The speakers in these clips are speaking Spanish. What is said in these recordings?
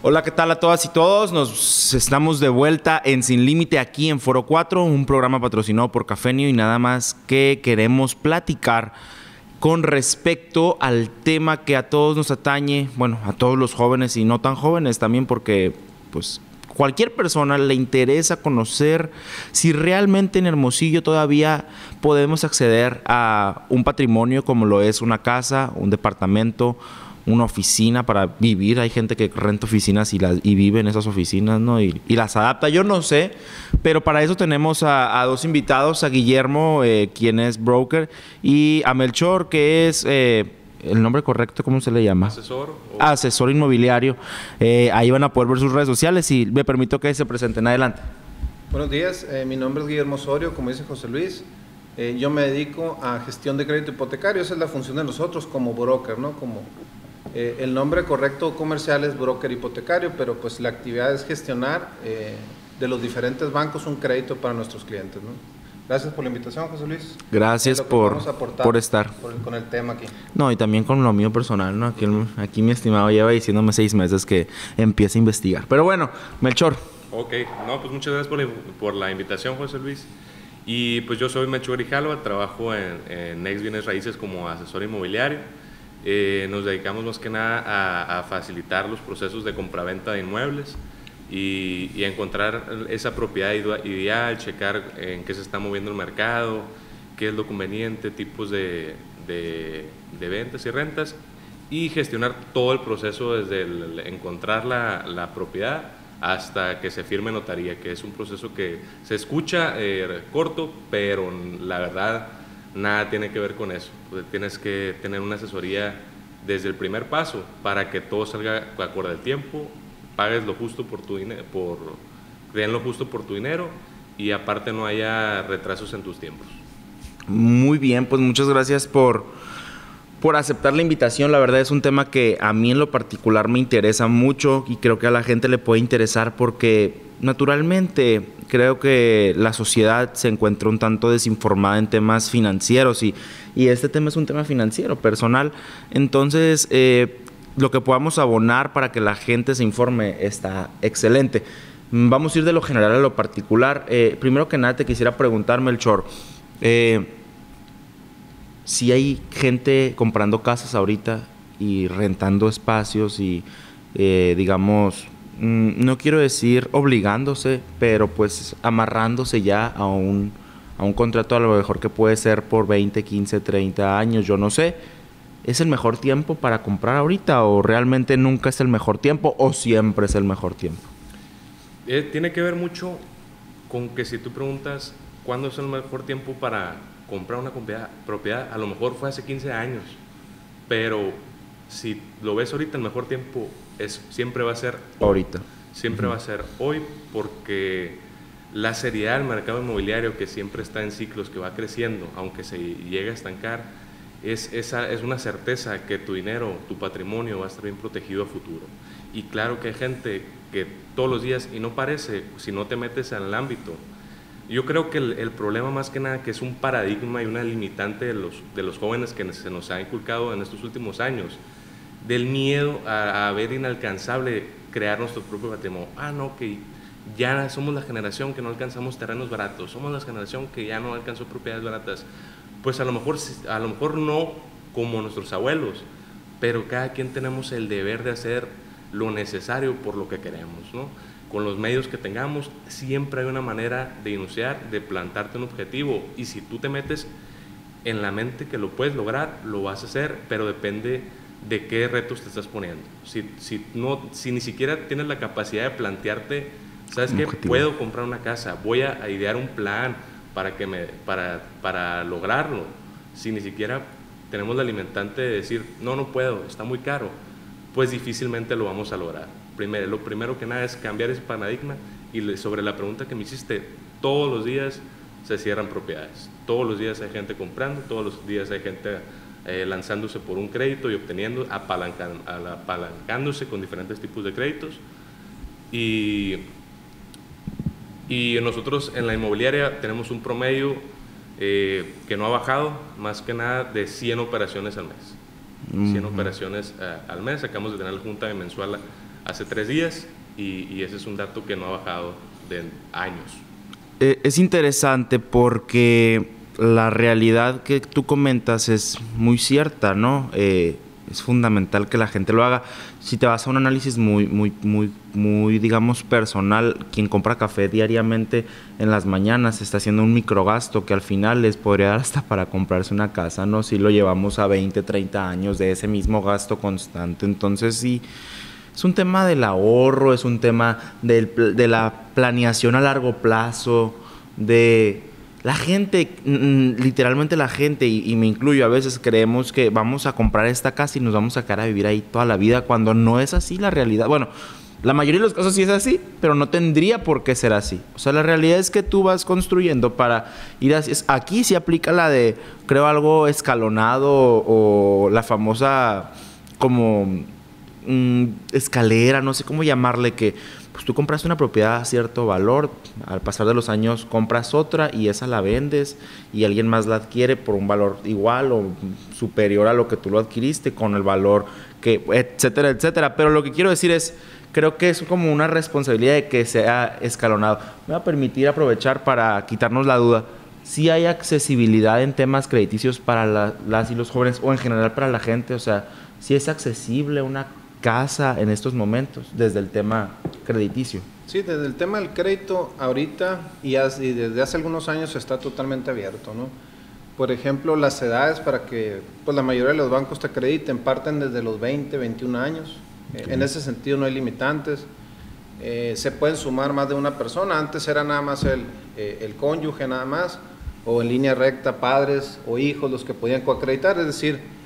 Hola, ¿qué tal a todas y todos? Nos estamos de vuelta en Sin Límite aquí en Foro 4, un programa patrocinado por Cafenio, y nada más que queremos platicar con respecto al tema que a todos nos atañe, bueno, a todos los jóvenes y no tan jóvenes también, porque pues cualquier persona le interesa conocer si realmente en Hermosillo todavía podemos acceder a un patrimonio como lo es una casa, un departamento, una oficina para vivir. Hay gente que renta oficinas y vive en esas oficinas, ¿no? Y las adapta, yo no sé, pero para eso tenemos a dos invitados, a Guillermo, quien es broker, y a Melchor, que es, el nombre correcto, ¿cómo se le llama? Asesor. Asesor inmobiliario. Ahí van a poder ver sus redes sociales y me permito que se presenten. Adelante. Buenos días, mi nombre es Guillermo Osorio, como dice José Luis. Yo me dedico a gestión de crédito hipotecario, esa es la función de nosotros como broker, ¿no? Como... el nombre correcto comercial es broker hipotecario, pero pues la actividad es gestionar de los diferentes bancos un crédito para nuestros clientes, ¿no? Gracias por la invitación, José Luis. Gracias por estar. Con el tema aquí. No, y también con lo mío personal, ¿no? Aquí mi estimado lleva diciéndome 6 meses que empieza a investigar. Pero bueno, Melchor. Ok, no, pues muchas gracias por la invitación, José Luis. Y pues yo soy Melchor Grijalva, trabajo en Next Bienes Raíces como asesor inmobiliario. Nos dedicamos más que nada a facilitar los procesos de compraventa de inmuebles y a encontrar esa propiedad ideal, checar en qué se está moviendo el mercado, qué es lo conveniente, tipos de ventas y rentas, y gestionar todo el proceso desde el encontrar la propiedad hasta que se firme notaría, que es un proceso que se escucha corto, pero la verdad nada tiene que ver con eso. Pues tienes que tener una asesoría desde el primer paso para que todo salga acorde al tiempo, pagues lo justo por tu dinero, den lo justo por tu dinero, y aparte no haya retrasos en tus tiempos. Muy bien, pues muchas gracias por aceptar la invitación. La verdad es un tema que a mí en lo particular me interesa mucho y creo que a la gente le puede interesar porque naturalmente creo que la sociedad se encuentra un tanto desinformada en temas financieros y este tema es un tema financiero, personal. Entonces, lo que podamos abonar para que la gente se informe está excelente. Vamos a ir de lo general a lo particular. Primero que nada te quisiera preguntar, Melchor, si hay gente comprando casas ahorita y rentando espacios y, digamos, no quiero decir obligándose, pero pues amarrándose ya a un contrato a lo mejor que puede ser por 20, 15, 30 años, yo no sé. ¿Es el mejor tiempo para comprar ahorita o realmente nunca es el mejor tiempo o siempre es el mejor tiempo? Tiene que ver mucho con que si tú preguntas cuándo es el mejor tiempo para comprar una propiedad, a lo mejor fue hace 15 años, pero si lo ves ahorita, el mejor tiempo siempre va a ser ahorita. Siempre va a ser hoy, porque la seriedad del mercado inmobiliario, que siempre está en ciclos, que va creciendo, aunque se llegue a estancar, es una certeza que tu dinero, tu patrimonio va a estar bien protegido a futuro. Y claro que hay gente que todos los días, y no parece, si no te metes al ámbito, yo creo que el problema más que nada que es un paradigma y una limitante de los jóvenes que se nos ha inculcado en estos últimos años, del miedo a ver inalcanzable crear nuestro propio patrimonio. Ah, no, que ya somos la generación que no alcanzamos terrenos baratos, somos la generación que ya no alcanzó propiedades baratas. Pues a lo mejor no como nuestros abuelos, pero cada quien tenemos el deber de hacer lo necesario por lo que queremos, ¿no? Con los medios que tengamos, siempre hay una manera de iniciar, de plantarte un objetivo, y si tú te metes en la mente que lo puedes lograr, lo vas a hacer, pero depende de qué retos te estás poniendo. Si ni siquiera tienes la capacidad de plantearte, ¿sabes qué? Puedo comprar una casa, voy a idear un plan para lograrlo. Si ni siquiera tenemos la limitante de decir, no puedo, está muy caro, pues difícilmente lo vamos a lograr. Lo primero que nada es cambiar ese paradigma, y sobre la pregunta que me hiciste, todos los días se cierran propiedades, todos los días hay gente comprando, todos los días hay gente lanzándose por un crédito y obteniendo, apalancándose con diferentes tipos de créditos, y nosotros en la inmobiliaria tenemos un promedio que no ha bajado, más que nada de 100 operaciones al mes. 100 operaciones al mes, acabamos de tener la junta mensual hace 3 días y ese es un dato que no ha bajado de años. Es interesante porque la realidad que tú comentas es muy cierta, ¿no? Es fundamental que la gente lo haga. Si te vas a un análisis muy, digamos, personal, quien compra café diariamente en las mañanas está haciendo un microgasto que al final les podría dar hasta para comprarse una casa, ¿no? Si lo llevamos a 20, 30 años de ese mismo gasto constante. Entonces, sí, es un tema del ahorro, es un tema de la planeación a largo plazo, de... La gente, literalmente la gente, y me incluyo, a veces creemos que vamos a comprar esta casa y nos vamos a quedar a vivir ahí toda la vida, cuando no es así la realidad. Bueno, la mayoría de los casos sí es así, pero no tendría por qué ser así. O sea, la realidad es que tú vas construyendo para ir así. Aquí sí aplica la de, creo, algo escalonado o la famosa como escalera, no sé cómo llamarle, que... Pues tú compraste una propiedad a cierto valor, al pasar de los años compras otra y esa la vendes y alguien más la adquiere por un valor igual o superior a lo que tú lo adquiriste con el valor que, etcétera, etcétera. Pero lo que quiero decir es, creo que es como una responsabilidad de que sea escalonado. Me va a permitir aprovechar para quitarnos la duda. ¿Sí hay accesibilidad en temas crediticios para las y los jóvenes o en general para la gente? O sea, ¿sí es accesible una casa en estos momentos desde el tema crediticio? Sí, desde el tema del crédito ahorita y desde hace algunos años está totalmente abierto, ¿no? Por ejemplo, las edades para que pues la mayoría de los bancos te acrediten parten desde los 20, 21 años. Okay. En ese sentido no hay limitantes. Se pueden sumar más de una persona. Antes era nada más el cónyuge nada más, o en línea recta padres o hijos los que podían coacreditar, es decir,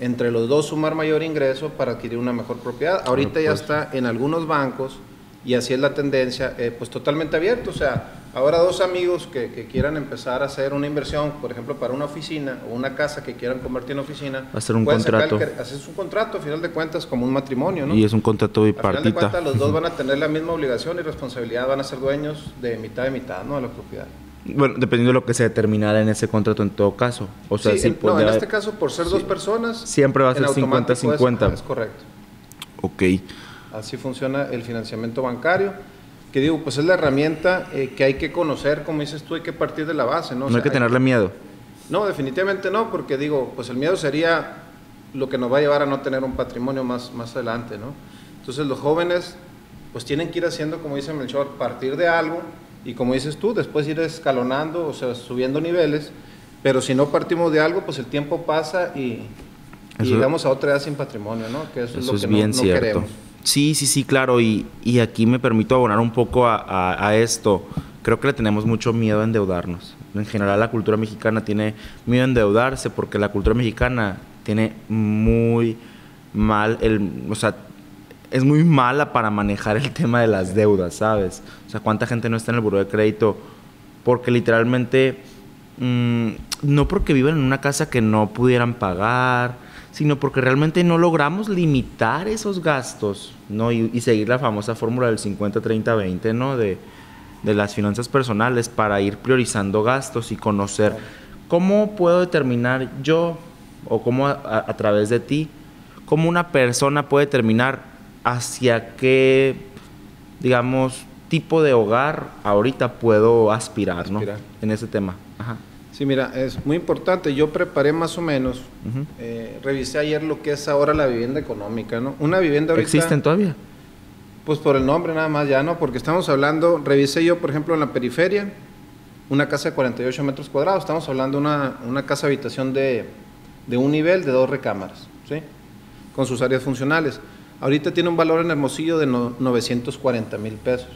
entre los dos sumar mayor ingreso para adquirir una mejor propiedad. Ahorita ya está en algunos bancos y así es la tendencia, pues totalmente abierto. O sea, ahora dos amigos que quieran empezar a hacer una inversión, por ejemplo, para una oficina o una casa que quieran convertir en oficina. Hacer un contrato. Haces un contrato, a final de cuentas, como un matrimonio, ¿no? Y es un contrato bipartita. A final de cuentas, los dos van a tener la misma obligación y responsabilidad, van a ser dueños de mitad, ¿no?, de la propiedad. Bueno, dependiendo de lo que se determinara en ese contrato en todo caso. O sea, sí, si no, en este caso, por ser dos personas... Siempre va a ser 50-50. Es correcto. Ok. Así funciona el financiamiento bancario, que digo, pues es la herramienta que hay que conocer, como dices tú, hay que partir de la base, ¿no? O sea, hay que tenerle miedo. No, definitivamente no, porque digo, pues el miedo sería lo que nos va a llevar a no tener un patrimonio más adelante, ¿no? Entonces los jóvenes, pues tienen que ir haciendo, como dice Melchor, partir de algo, y como dices tú, después ir escalonando, o sea, subiendo niveles, pero si no partimos de algo, pues el tiempo pasa y llegamos a otra edad sin patrimonio, ¿no? Que eso es lo que bien no queremos. Sí, sí, sí, claro, y aquí me permito abonar un poco a esto. Creo que le tenemos mucho miedo a endeudarnos. En general la cultura mexicana tiene miedo a endeudarse porque la cultura mexicana tiene muy mal, o sea, es muy mala para manejar el tema de las deudas, ¿sabes? O sea, ¿cuánta gente no está en el buró de crédito? Porque literalmente, no porque viven en una casa que no pudieran pagar, sino porque realmente no logramos limitar esos gastos, ¿no? Y seguir la famosa fórmula del 50-30-20, ¿no? De las finanzas personales para ir priorizando gastos y conocer cómo puedo determinar yo, o cómo a través de ti, cómo una persona puede determinar hacia qué, digamos, tipo de hogar ahorita puedo aspirar, ¿no? En ese tema. Ajá. Sí, mira, es muy importante. Yo preparé más o menos, revisé ayer lo que es ahora la vivienda económica, ¿no? Una vivienda ahorita... ¿Existen todavía? Pues por el nombre nada más ya, ¿no? Porque estamos hablando, revisé yo, por ejemplo, en la periferia, una casa de 48 metros cuadrados, estamos hablando de una casa habitación de un nivel de 2 recámaras, ¿sí? Con sus áreas funcionales. Ahorita tiene un valor en Hermosillo de 940,000 pesos.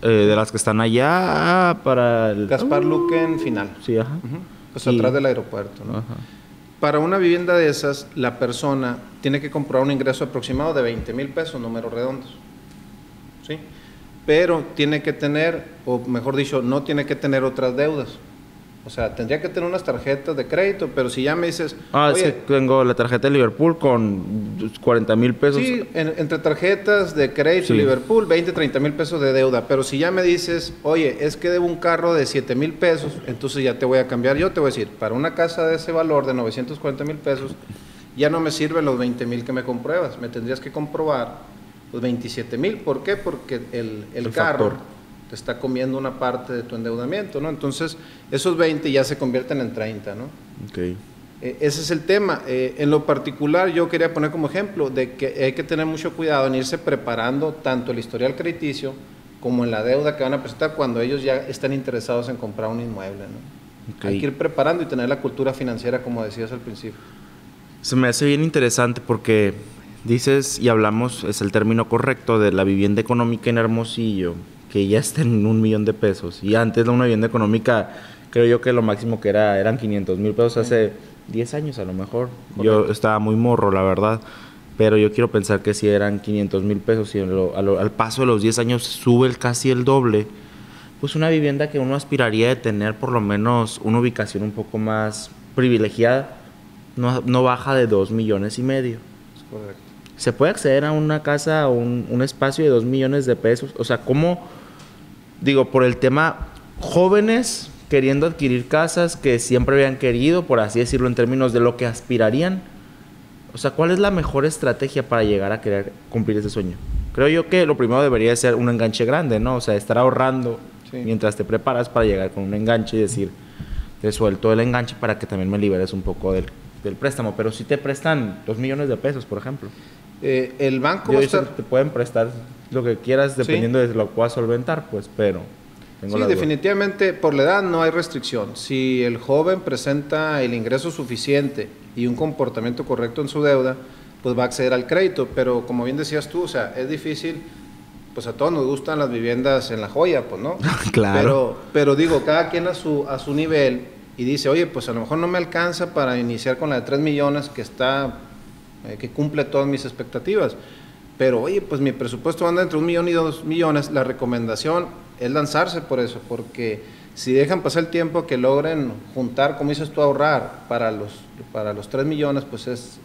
De las que están allá para el... Gaspar Luque en final. Sí, ajá. Uh-huh. Pues y... atrás del aeropuerto, ¿no? Ajá. Para una vivienda de esas, la persona tiene que comprar un ingreso aproximado de 20,000 pesos, números redondos. ¿Sí? Pero tiene que tener, o mejor dicho, no tiene que tener otras deudas. O sea, tendría que tener unas tarjetas de crédito, pero si ya me dices... Ah, oye, sí, tengo la tarjeta de Liverpool con 40,000 pesos. Sí, entre tarjetas de crédito, sí. Liverpool, 20, 30,000 pesos de deuda. Pero si ya me dices, oye, es que debo un carro de 7,000 pesos, entonces ya te voy a cambiar. Yo te voy a decir, para una casa de ese valor de 940,000 pesos, ya no me sirven los 20,000 que me compruebas. Me tendrías que comprobar Pues 27 mil, ¿por qué? Porque el carro factor te está comiendo una parte de tu endeudamiento, ¿no? Entonces, esos 20 ya se convierten en 30, ¿no? Okay. Ese es el tema. En lo particular, yo quería poner como ejemplo de que hay que tener mucho cuidado en irse preparando tanto el historial crediticio como en la deuda que van a presentar cuando ellos ya están interesados en comprar un inmueble, ¿no? Okay. Hay que ir preparando y tener la cultura financiera, como decías al principio. Se me hace bien interesante porque dices, y hablamos, es el término correcto, de la vivienda económica en Hermosillo, que ya está en $1,000,000, y antes una vivienda económica, creo yo que lo máximo que era, eran $500,000 sí, hace 10 años a lo mejor. Correcto. Yo estaba muy morro, la verdad, pero yo quiero pensar que si eran $500,000 y al paso de los 10 años sube casi el doble, pues una vivienda que uno aspiraría de tener por lo menos una ubicación un poco más privilegiada, no baja de $2,500,000. Es correcto. ¿Se puede acceder a una casa o un espacio de $2,000,000? O sea, ¿cómo? Digo, por el tema jóvenes queriendo adquirir casas que siempre habían querido, por así decirlo, en términos de lo que aspirarían. O sea, ¿cuál es la mejor estrategia para llegar a querer cumplir ese sueño? Creo yo que lo primero debería ser un enganche grande, ¿no? O sea, estar ahorrando sí, mientras te preparas para llegar con un enganche y decir, te suelto el enganche para que también me liberes un poco del préstamo. Pero si te prestan $2,000,000, por ejemplo. El banco va a estar... Te pueden prestar lo que quieras dependiendo sí, de lo que puedas solventar, pues, pero... Sí, definitivamente por la edad no hay restricción. Si el joven presenta el ingreso suficiente y un comportamiento correcto en su deuda, pues va a acceder al crédito, pero como bien decías tú, o sea, es difícil, pues a todos nos gustan las viviendas en la joya, pues, ¿no? Claro. Pero digo, cada quien a su nivel y dice, oye, pues a lo mejor no me alcanza para iniciar con la de $3,000,000 que está... que cumple todas mis expectativas, pero oye, pues mi presupuesto anda entre $1,000,000 y $2,000,000, la recomendación es lanzarse por eso, porque si dejan pasar el tiempo que logren juntar, como dices tú, ahorrar para los $3,000,000, pues es,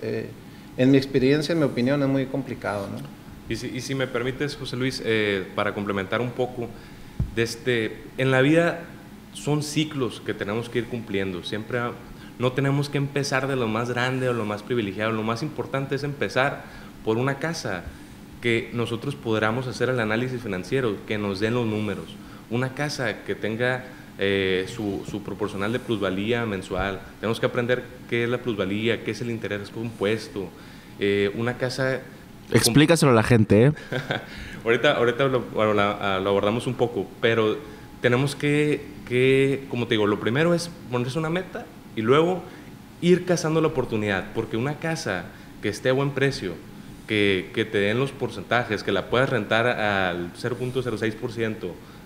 en mi experiencia, en mi opinión, es muy complicado, ¿no? Y si me permites, José Luis, para complementar un poco, en la vida son ciclos que tenemos que ir cumpliendo, siempre... No tenemos que empezar de lo más grande o lo más privilegiado. Lo más importante es empezar por una casa que nosotros podamos hacer el análisis financiero, que nos den los números. Una casa que tenga su proporcional de plusvalía mensual. Tenemos que aprender qué es la plusvalía, qué es el interés compuesto. Una casa... Explícaselo a la gente, ¿eh? ahorita lo abordamos un poco, pero tenemos que, como te digo, lo primero es ponerse una meta y luego ir cazando la oportunidad, porque una casa que esté a buen precio, que te den los porcentajes, que la puedas rentar al 0.06%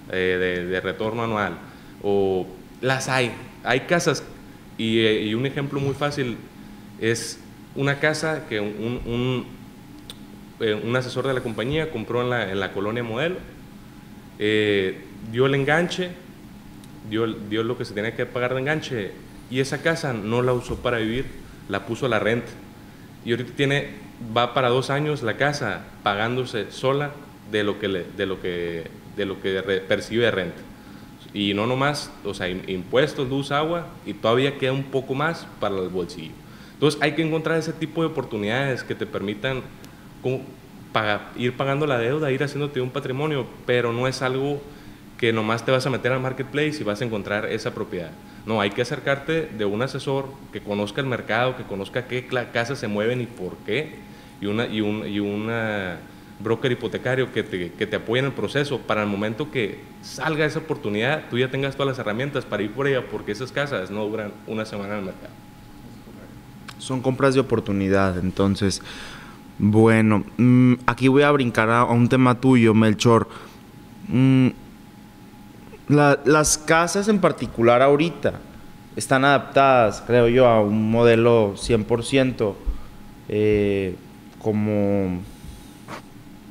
de retorno anual, o las hay casas, y un ejemplo muy fácil es una casa que un asesor de la compañía compró en la Colonia Modelo, dio el enganche, dio lo que se tenía que pagar de enganche, y esa casa no la usó para vivir, la puso a la renta. Y ahorita va para 2 años la casa pagándose sola de lo que percibe de renta. Y no nomás, o sea, impuestos, luz, agua, y todavía queda un poco más para el bolsillo. Entonces hay que encontrar ese tipo de oportunidades que te permitan ir pagando la deuda, ir haciéndote un patrimonio, pero no es algo que nomás te vas a meter al marketplace y vas a encontrar esa propiedad. No, hay que acercarte de un asesor que conozca el mercado, que conozca qué casas se mueven y por qué, y una broker hipotecario que te apoye en el proceso para el momento que salga esa oportunidad, tú ya tengas todas las herramientas para ir por ella, porque esas casas no duran una semana en el mercado. Son compras de oportunidad, entonces. Bueno, aquí voy a brincar a un tema tuyo, Melchor. Las casas en particular ahorita están adaptadas, creo yo, a un modelo 100%, como,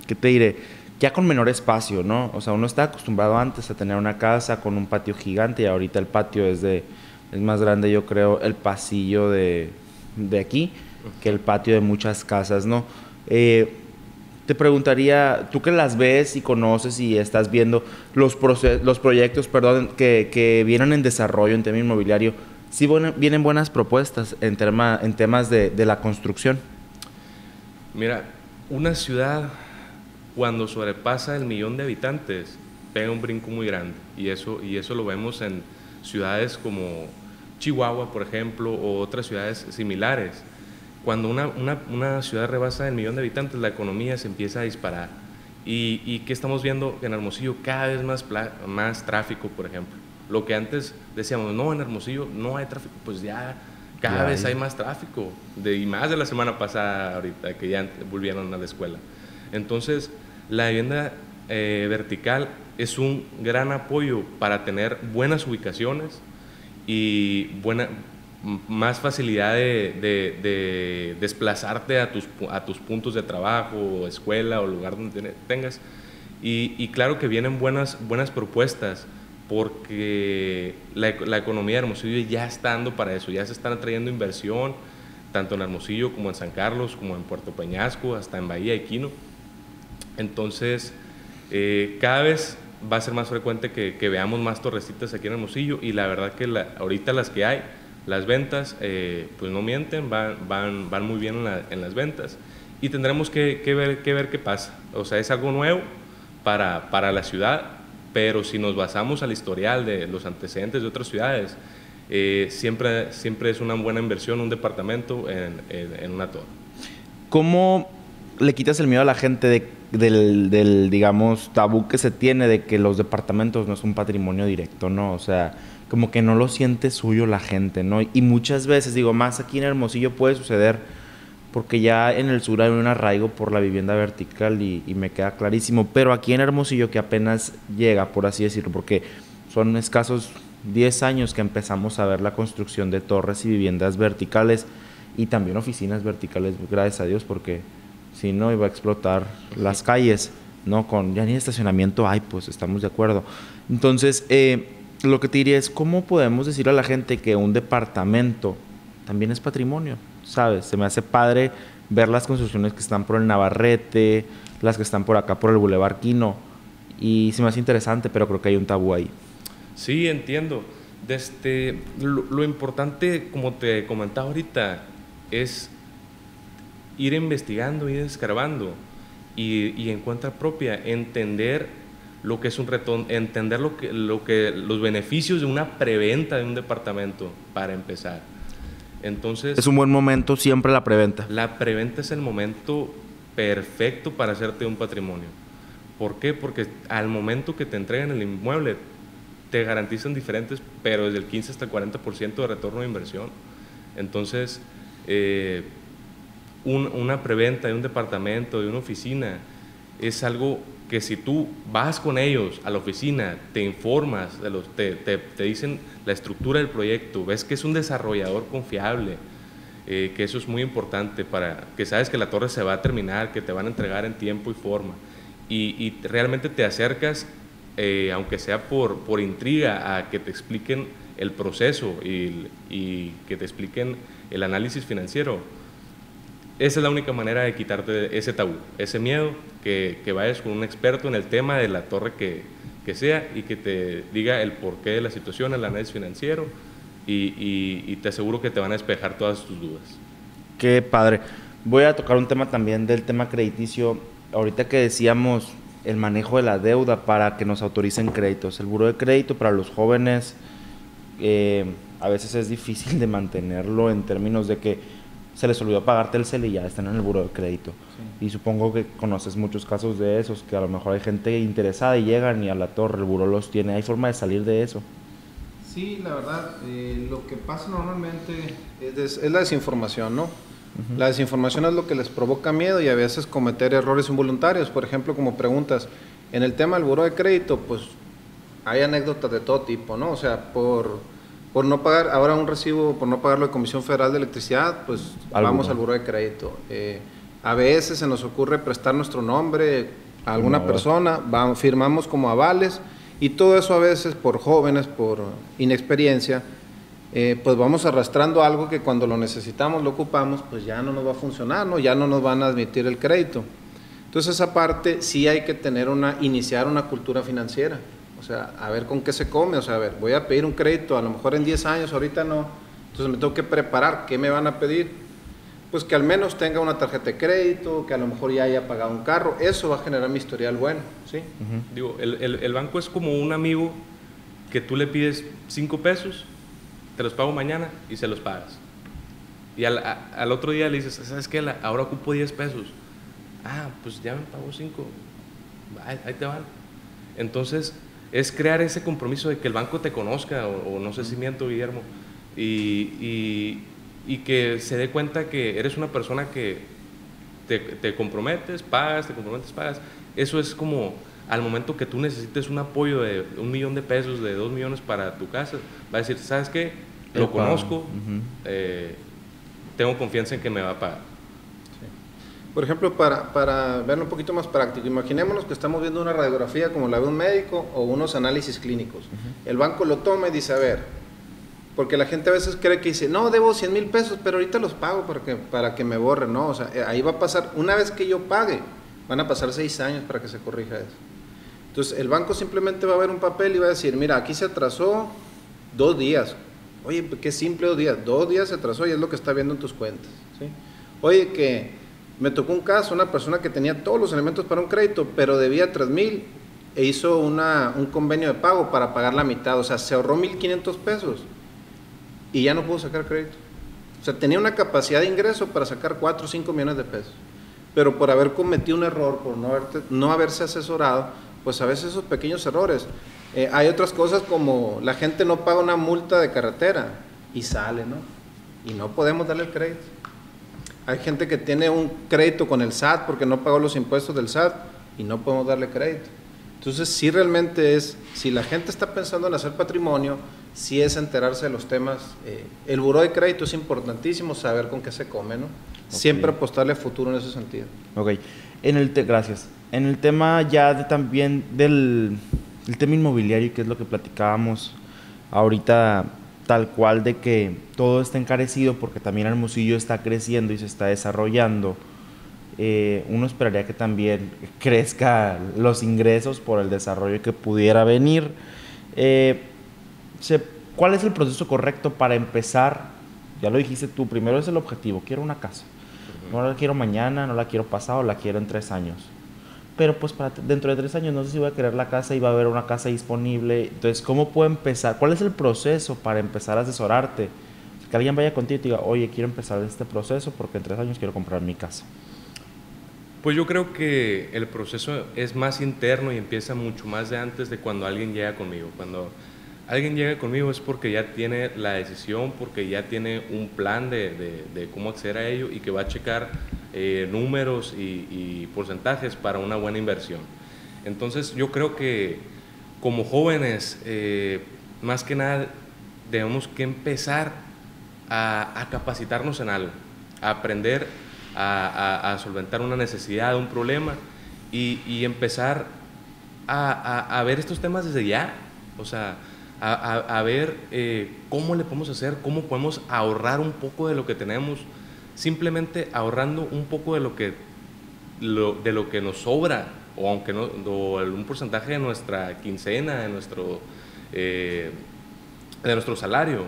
¿qué te diré? Ya con menor espacio, ¿no? O sea, uno está acostumbrado antes a tener una casa con un patio gigante y ahorita el patio es más grande, yo creo, el pasillo de aquí que el patio de muchas casas, ¿no? Te preguntaría, tú que las ves y conoces y estás viendo los proyectos, perdón, que vienen en desarrollo en tema inmobiliario, ¿sí vienen buenas propuestas en temas de la construcción? Mira, una ciudad cuando sobrepasa el millón de habitantes, pega un brinco muy grande. Y eso lo vemos en ciudades como Chihuahua, por ejemplo, o otras ciudades similares. Cuando una ciudad rebasa el millón de habitantes, la economía se empieza a disparar. ¿Y qué estamos viendo? En Hermosillo cada vez más tráfico, por ejemplo. Lo que antes decíamos, no, en Hermosillo no hay tráfico, pues ya cada vez hay más tráfico, y más de la semana pasada ahorita, que ya volvieron a la escuela. Entonces, la vivienda vertical es un gran apoyo para tener buenas ubicaciones y más facilidad de desplazarte a tus puntos de trabajo, escuela o lugar donde tengas. Y claro que vienen buenas propuestas, porque la economía de Hermosillo ya está dando para eso, ya se están trayendo inversión, tanto en Hermosillo como en San Carlos, como en Puerto Peñasco, hasta en Bahía de Kino. Entonces, cada vez va a ser más frecuente que veamos más torrecitas aquí en Hermosillo, y la verdad que ahorita las que hay, las ventas, pues no mienten, van muy bien en las ventas, y tendremos que ver qué pasa. O sea, es algo nuevo para la ciudad, pero si nos basamos al historial de los antecedentes de otras ciudades, siempre es una buena inversión un departamento en una torre. ¿Cómo le quitas el miedo a la gente del, digamos, tabú que se tiene de que los departamentos no es un patrimonio directo, no? O sea, como que no lo siente suyo la gente, ¿no? Y muchas veces, digo, más aquí en Hermosillo puede suceder, porque ya en el sur hay un arraigo por la vivienda vertical y me queda clarísimo. Pero aquí en Hermosillo, que apenas llega, por así decirlo, porque son escasos 10 años que empezamos a ver la construcción de torres y viviendas verticales, y también oficinas verticales, gracias a Dios, porque si no iba a explotar las calles, ¿no? Ya ni estacionamiento hay, pues estamos de acuerdo. Entonces, lo que te diría es, ¿cómo podemos decirle a la gente que un departamento también es patrimonio? ¿Sabes? Se me hace padre ver las construcciones que están por el Navarrete, las que están por acá por el Boulevard Kino, y se me hace interesante, pero creo que hay un tabú ahí. Sí, entiendo. Lo importante, como te comentaba ahorita, es ir investigando, ir escarbando y en cuenta propia, entender lo que es un retón, entender los beneficios de una preventa de un departamento para empezar. Entonces, es un buen momento siempre la preventa. La preventa es el momento perfecto para hacerte un patrimonio. ¿Por qué? Porque al momento que te entregan el inmueble, te garantizan diferentes, pero desde el 15 hasta el 40% de retorno de inversión. Entonces, una preventa de un departamento, de una oficina, es algo que si tú vas con ellos a la oficina, te informas, te dicen la estructura del proyecto, ves que es un desarrollador confiable, que eso es muy importante, para que sabes que la torre se va a terminar, que te van a entregar en tiempo y forma, y realmente te acercas, aunque sea por intriga, a que te expliquen el proceso y que te expliquen el análisis financiero. Esa es la única manera de quitarte ese tabú, ese miedo, que vayas con un experto en el tema de la torre que sea, y que te diga el porqué de la situación, el análisis financiero, y te aseguro que te van a despejar todas tus dudas. Qué padre. Voy a tocar un tema también del tema crediticio. Ahorita que decíamos el manejo de la deuda para que nos autoricen créditos, el buró de crédito para los jóvenes, a veces es difícil de mantenerlo en términos de que se les olvidó pagarte el CEL y ya están en el buró de crédito. Sí. Y supongo que conoces muchos casos de esos, que a lo mejor hay gente interesada y llegan y a la torre el buró los tiene. ¿Hay forma de salir de eso? Sí, la verdad, lo que pasa normalmente es la desinformación, ¿no? Uh-huh. La desinformación es lo que les provoca miedo y a veces cometer errores involuntarios. Por ejemplo, como preguntas, en el tema del buró de crédito, pues hay anécdotas de todo tipo, ¿no? O sea, por no pagar ahora un recibo, por no pagarlo de Comisión Federal de Electricidad, pues vamos al buró de crédito. A veces se nos ocurre prestar nuestro nombre a alguna persona, firmamos como avales, y todo eso a veces por jóvenes, por inexperiencia, pues vamos arrastrando algo que cuando lo necesitamos, lo ocupamos, pues ya no nos va a funcionar, ¿no? Ya no nos van a admitir el crédito. Entonces, esa parte sí hay que tener iniciar una cultura financiera. O sea, a ver con qué se come, o sea, a ver, voy a pedir un crédito, a lo mejor en 10 años, ahorita no, entonces me tengo que preparar, ¿qué me van a pedir? pues que al menos tenga una tarjeta de crédito, que a lo mejor ya haya pagado un carro, eso va a generar mi historial bueno, ¿sí? Uh-huh. Digo, el banco es como un amigo que tú le pides 5 pesos, te los pago mañana y se los pagas. Y al otro día le dices, ¿sabes qué? Ahora ocupo 10 pesos. Ah, pues ya me pagó 5. Ahí te van. Entonces, es crear ese compromiso de que el banco te conozca, o no sé si miento, Guillermo, y que se dé cuenta que eres una persona que te comprometes, pagas, te comprometes, pagas. Eso es como al momento que tú necesites un apoyo de 1 millón de pesos, de 2 millones para tu casa, va a decir, ¿sabes qué? Lo conozco, tengo confianza en que me va a pagar. Sí. Por ejemplo, para verlo un poquito más práctico, imaginémonos que estamos viendo una radiografía como la ve un médico o unos análisis clínicos. El banco lo toma y dice, a ver, porque la gente a veces cree que dice, no, debo 100 mil pesos, pero ahorita los pago para que me borren. No, o sea, ahí va a pasar, una vez que yo pague, van a pasar 6 años para que se corrija eso. Entonces, el banco simplemente va a ver un papel y va a decir, mira, aquí se atrasó 2 días. Oye, qué simple, 2 días. 2 días se atrasó y es lo que está viendo en tus cuentas, ¿sí? Oye, que me tocó un caso, una persona que tenía todos los elementos para un crédito, pero debía 3,000 e hizo un convenio de pago para pagar la mitad. O sea, se ahorró 1,500 pesos y ya no pudo sacar crédito. O sea, tenía una capacidad de ingreso para sacar 4 o 5 millones de pesos. Pero por haber cometido un error, por no haberse asesorado, pues a veces esos pequeños errores. Hay otras cosas como la gente no paga una multa de carretera y sale, ¿no? Y no podemos darle el crédito. Hay gente que tiene un crédito con el SAT porque no pagó los impuestos del SAT y no podemos darle crédito. Entonces, sí, realmente es, si la gente está pensando en hacer patrimonio, sí es enterarse de los temas. El buró de crédito es importantísimo, saber con qué se come, ¿no? Okay. Siempre apostarle a futuro en ese sentido. Ok, gracias. En el tema ya también del tema inmobiliario, que es lo que platicábamos ahorita, tal cual, de que todo está encarecido porque también Hermosillo está creciendo y se está desarrollando. Uno esperaría que también crezca los ingresos por el desarrollo que pudiera venir. ¿Cuál es el proceso correcto para empezar? Ya lo dijiste tú, primero es el objetivo, quiero una casa. No la quiero mañana, no la quiero pasado, la quiero en 3 años. Pero pues dentro de 3 años no sé si voy a querer la casa y va a haber una casa disponible. Entonces, ¿cómo puedo empezar? ¿Cuál es el proceso para empezar a asesorarte? Que alguien vaya contigo y te diga, oye, quiero empezar este proceso porque en 3 años quiero comprar mi casa. Pues yo creo que el proceso es más interno y empieza mucho más de antes de cuando alguien llega conmigo. Cuando alguien llega conmigo es porque ya tiene la decisión, porque ya tiene un plan de cómo acceder a ello y que va a checar números y porcentajes para una buena inversión. Entonces, yo creo que como jóvenes, más que nada, debemos que empezar a capacitarnos en algo, a aprender a solventar una necesidad, un problema y empezar a ver estos temas desde ya. O sea, a ver cómo le podemos hacer, cómo podemos ahorrar un poco de lo que tenemos, simplemente ahorrando un poco de lo que nos sobra, o aunque no, o algún porcentaje de nuestra quincena, de nuestro salario.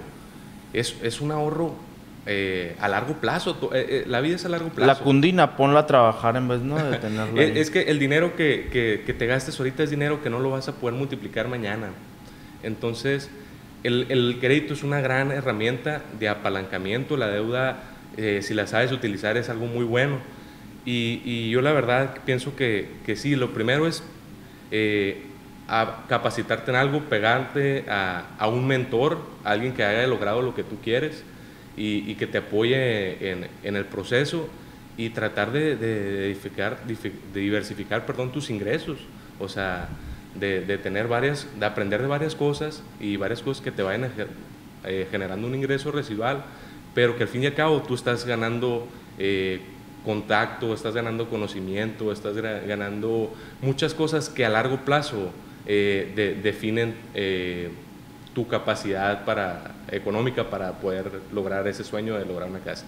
Es un ahorro a largo plazo. La vida es a largo plazo. La cundina, ponla a trabajar en vez no de tenerla. Es que el dinero que te gastes ahorita es dinero que no lo vas a poder multiplicar mañana. Entonces, el crédito es una gran herramienta de apalancamiento. La deuda, si la sabes utilizar, es algo muy bueno. Y yo la verdad pienso que sí, lo primero es capacitarte en algo, pegarte a un mentor, a alguien que haya logrado lo que tú quieres y que te apoye en el proceso, y tratar de diversificar, perdón, tus ingresos. O sea, de aprender de varias cosas y varias cosas que te vayan generando un ingreso residual, pero que al fin y al cabo tú estás ganando contacto, estás ganando conocimiento, estás ganando muchas cosas que a largo plazo definen tu capacidad económica para poder lograr ese sueño de lograr una casa.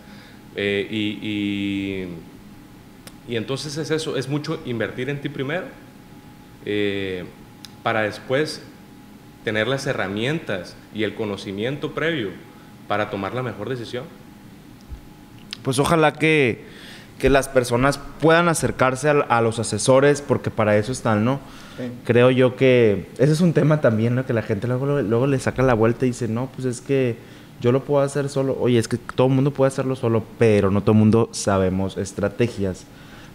Y entonces es eso, es mucho invertir en ti primero, para después tener las herramientas y el conocimiento previo para tomar la mejor decisión. pues ojalá que las personas puedan acercarse a los asesores, porque para eso están, ¿no? Sí. Creo yo que ese es un tema también, ¿no? Que la gente luego le saca la vuelta y dice, no, pues es que yo lo puedo hacer solo. Oye, es que todo el mundo puede hacerlo solo, pero no todo el mundo sabemos estrategias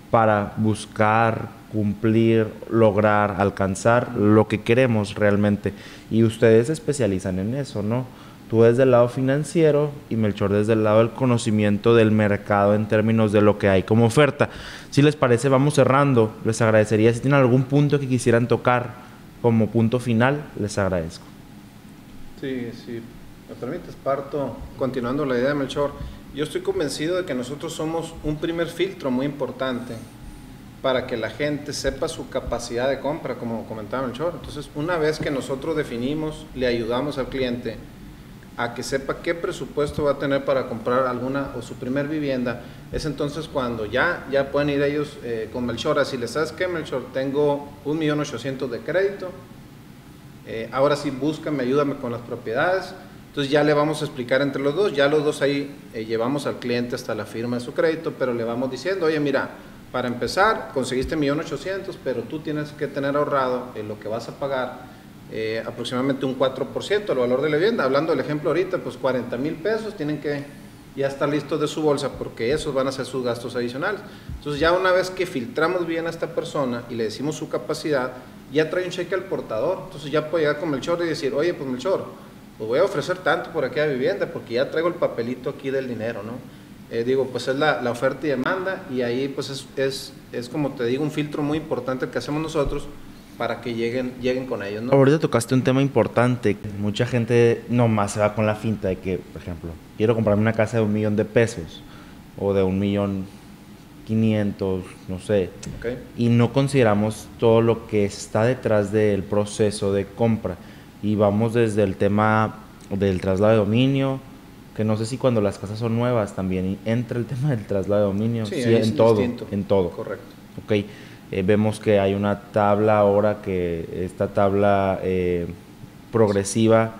para buscar, cumplir, lograr, alcanzar lo que queremos realmente. Y ustedes se especializan en eso, ¿no? Tú desde el lado financiero y Melchor desde el lado del conocimiento del mercado en términos de lo que hay como oferta. Si les parece, vamos cerrando. Les agradecería si tienen algún punto que quisieran tocar como punto final, les agradezco. Sí, sí. Me permites, parto, continuando la idea de Melchor. Yo estoy convencido de que nosotros somos un primer filtro muy importante para que la gente sepa su capacidad de compra, como comentaba Melchor. Entonces, una vez que nosotros definimos, le ayudamos al cliente a que sepa qué presupuesto va a tener para comprar alguna o su primer vivienda, es entonces cuando ya pueden ir ellos con Melchor. Así les, ¿sabes qué, Melchor? Tengo 1.800.000 de crédito, ahora sí búscame, ayúdame con las propiedades. Entonces ya le vamos a explicar entre los dos, ya los dos ahí llevamos al cliente hasta la firma de su crédito, pero le vamos diciendo, oye, mira, para empezar conseguiste 1.800.000, pero tú tienes que tener ahorrado lo que vas a pagar, aproximadamente un 4% del valor de la vivienda. Hablando del ejemplo ahorita, pues 40,000 pesos tienen que ya estar listos de su bolsa, porque esos van a ser sus gastos adicionales. Entonces ya una vez que filtramos bien a esta persona y le decimos su capacidad, ya trae un cheque al portador. Entonces ya puede llegar con Melchor y decir, oye, pues Melchor, pues voy a ofrecer tanto por aquella vivienda, porque ya traigo el papelito aquí del dinero, ¿no? Digo, pues es la oferta y demanda, y ahí pues es como te digo, un filtro muy importante que hacemos nosotros para que lleguen con ellos, ¿no? Ahorita tocaste un tema importante. Mucha gente nomás se va con la finta de que, por ejemplo, quiero comprarme una casa de 1.000.000 de pesos o de 1.500.000, no sé. Okay. Y no consideramos todo lo que está detrás del proceso de compra. Y vamos desde el tema del traslado de dominio, que no sé si cuando las casas son nuevas también entra el tema del traslado de dominio. Sí, sí, en todo, distinto. En todo. Correcto. Okay. Vemos que hay una tabla ahora, que esta tabla progresiva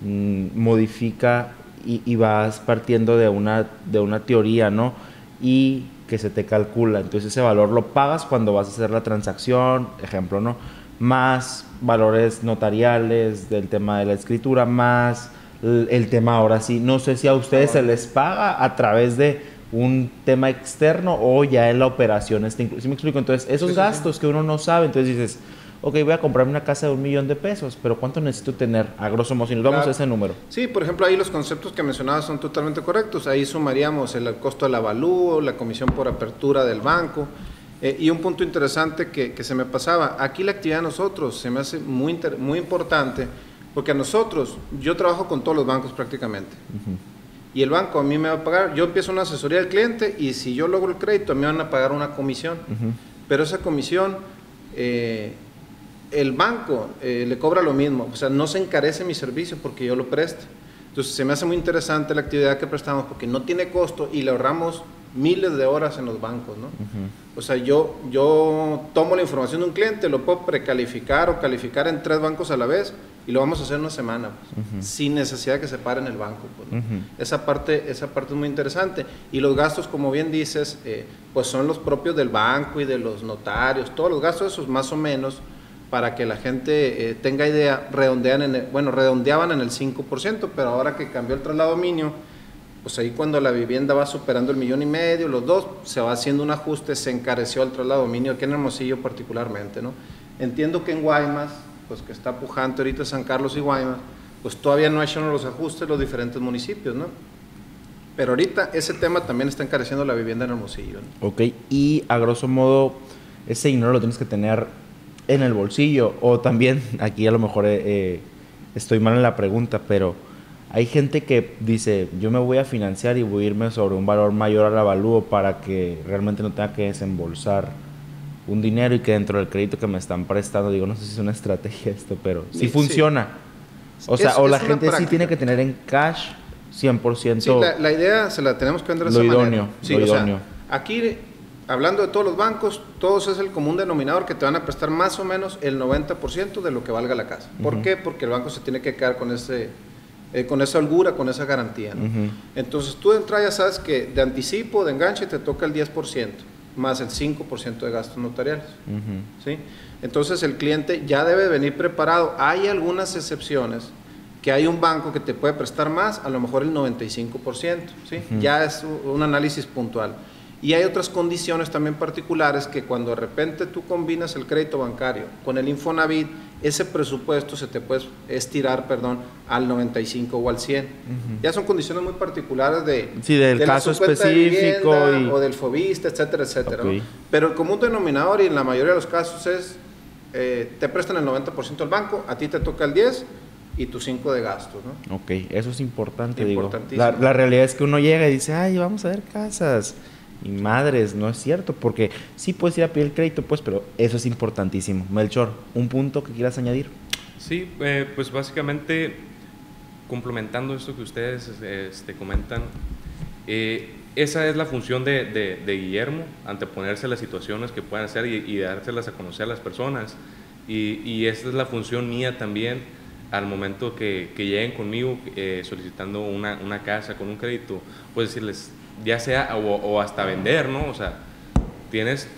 modifica y vas partiendo de una teoría, ¿no? Y que se te calcula. Entonces ese valor lo pagas cuando vas a hacer la transacción, ejemplo, ¿no? Más valores notariales del tema de la escritura, más el tema ahora sí. No sé si a ustedes se les paga a través de un tema externo o ya en la operación está incluido. ¿Sí me explico? Entonces, esos gastos que uno no sabe, entonces dices, ok, voy a comprarme una casa de 1.000.000 de pesos, pero ¿cuánto necesito tener a grosso modo? Si nos vamos a ese número. Sí, por ejemplo, ahí los conceptos que mencionabas son totalmente correctos. Ahí sumaríamos el costo del avalúo, la comisión por apertura del banco. Y un punto interesante que se me pasaba, aquí la actividad de nosotros se me hace muy importante, porque a nosotros, yo trabajo con todos los bancos prácticamente. Uh-huh. Y el banco a mí me va a pagar, yo empiezo una asesoría del cliente y si yo logro el crédito a mí me van a pagar una comisión. Uh-huh. Pero esa comisión, el banco le cobra lo mismo, o sea, no se encarece mi servicio porque yo lo presto. Entonces se me hace muy interesante la actividad que prestamos porque no tiene costo y le ahorramos miles de horas en los bancos, ¿no? Uh-huh. O sea, yo tomo la información de un cliente, lo puedo precalificar o calificar en 3 bancos a la vez, y lo vamos a hacer una semana, pues, uh-huh, sin necesidad de que se pare en el banco, pues, ¿no? Uh-huh. Esa parte es muy interesante. Y los gastos, como bien dices, pues son los propios del banco y de los notarios, todos los gastos esos más o menos, para que la gente tenga idea, redondeaban en el 5%, pero ahora que cambió el traslado de dominio, pues ahí cuando la vivienda va superando el 1.500.000, los 2, se va haciendo un ajuste, se encareció el traslado de dominio, aquí en Hermosillo particularmente, ¿no? Entiendo que en Guaymas, pues que está pujante ahorita San Carlos y Guaymas, pues todavía no han hecho los ajustes los diferentes municipios, ¿no? Pero ahorita ese tema también está encareciendo la vivienda en Hermosillo, ¿no? Ok, y a grosso modo, ese dinero lo tienes que tener en el bolsillo, o también, aquí a lo mejor estoy mal en la pregunta, pero hay gente que dice, yo me voy a financiar y voy a irme sobre un valor mayor al avalúo para que realmente no tenga que desembolsar un dinero y que dentro del crédito que me están prestando, digo, no sé si es una estrategia esto, pero sí funciona. Sí. O sea, o la gente sí tiene que tener en cash 100%. Sí, la idea se la tenemos que vender de esa manera. Sí, lo idóneo. O sea, aquí, hablando de todos los bancos, todos es el común denominador que te van a prestar más o menos el 90% de lo que valga la casa. ¿Por qué? Porque el banco se tiene que quedar con ese con esa holgura, con esa garantía, ¿no? Uh-huh. Entonces tú de entrada ya sabes que de anticipo, de enganche, te toca el 10%, más el 5% de gastos notariales. Uh-huh. ¿Sí? Entonces el cliente ya debe venir preparado. Hay algunas excepciones, que hay un banco que te puede prestar más, a lo mejor el 95%, ¿sí? Uh-huh. Ya es un análisis puntual. Y hay otras condiciones también particulares que cuando de repente tú combinas el crédito bancario con el Infonavit, ese presupuesto se te puede estirar, perdón, al 95 o al 100. Uh-huh. Ya son condiciones muy particulares de, sí, del de caso específico de vivienda, y... o del fobista, etcétera, etcétera. Okay. ¿No? Pero el común denominador y en la mayoría de los casos es, te prestan el 90% al banco, a ti te toca el 10% y tus 5 de gastos, ¿no? Ok, eso es importante, digo. La realidad es que uno llega y dice, ay, vamos a ver casas. Y madres, no es cierto, porque sí puedes ir a pedir el crédito, pues, pero eso es importantísimo. Melchor, ¿un punto que quieras añadir? Sí, pues básicamente, complementando esto que ustedes comentan, esa es la función de Guillermo, anteponerse a las situaciones que puedan hacer y dárselas a conocer a las personas. Y esa es la función mía también al momento que lleguen conmigo solicitando una casa con un crédito, pues decirles... ya sea o hasta vender, ¿no? O sea, tienes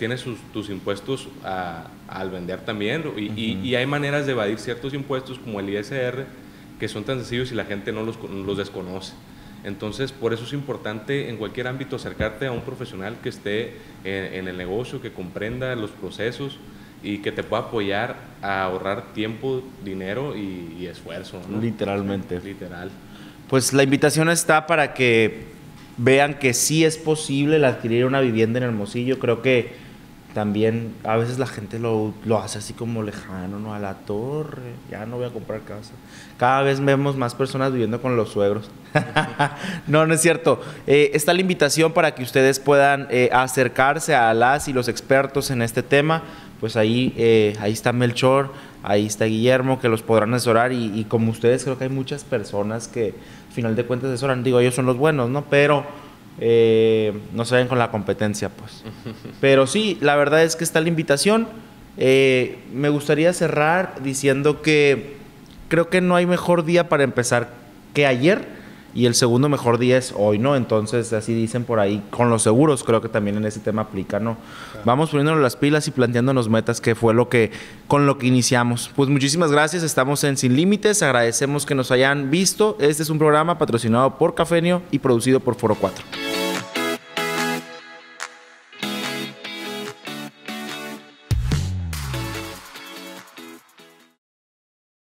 tus impuestos al vender también, y, uh-huh. y hay maneras de evadir ciertos impuestos como el ISR que son tan sencillos y la gente no los desconoce. Entonces, por eso es importante en cualquier ámbito acercarte a un profesional que esté en el negocio, que comprenda los procesos y que te pueda apoyar a ahorrar tiempo, dinero y esfuerzo, ¿no? Literalmente. Literal. Pues la invitación está para que vean que sí es posible el adquirir una vivienda en Hermosillo. Creo que también a veces la gente lo hace así como lejano, ¿no? A la torre, ya no voy a comprar casa. Cada vez vemos más personas viviendo con los suegros. No es cierto. Está la invitación para que ustedes puedan acercarse a las y los expertos en este tema. Pues ahí está Melchor, ahí está Guillermo, que los podrán asesorar, y como ustedes creo que hay muchas personas que al final de cuentas asesoran, digo, ellos son los buenos, ¿no? Pero no se ven con la competencia, pues. Pero sí, la verdad es que está la invitación. Me gustaría cerrar diciendo que creo que no hay mejor día para empezar que ayer, y el segundo mejor día es hoy, ¿no? Entonces, así dicen por ahí, con los seguros, creo que también en ese tema aplica, ¿no? Claro. Vamos poniéndonos las pilas y planteándonos metas, que fue con lo que iniciamos. Pues muchísimas gracias, estamos en Sin Límites, agradecemos que nos hayan visto. Este es un programa patrocinado por Cafenio y producido por Foro 4.